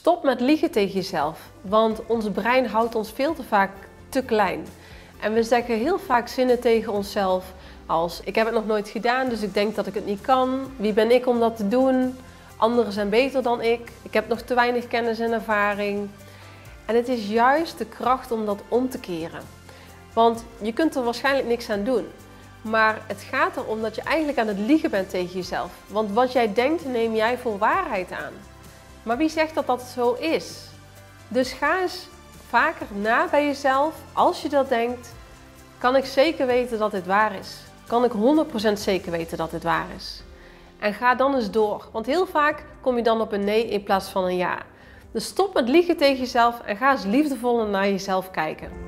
Stop met liegen tegen jezelf, want ons brein houdt ons veel te vaak te klein. En we zeggen heel vaak zinnen tegen onszelf als: ik heb het nog nooit gedaan, dus ik denk dat ik het niet kan. Wie ben ik om dat te doen? Anderen zijn beter dan ik. Ik heb nog te weinig kennis en ervaring. En het is juist de kracht om dat om te keren. Want je kunt er waarschijnlijk niks aan doen. Maar het gaat erom dat je eigenlijk aan het liegen bent tegen jezelf. Want wat jij denkt, neem jij voor waarheid aan. Maar wie zegt dat dat zo is? Dus ga eens vaker na bij jezelf. Als je dat denkt, kan ik zeker weten dat dit waar is? Kan ik 100% zeker weten dat dit waar is? En ga dan eens door. Want heel vaak kom je dan op een nee in plaats van een ja. Dus stop met liegen tegen jezelf en ga eens liefdevol naar jezelf kijken.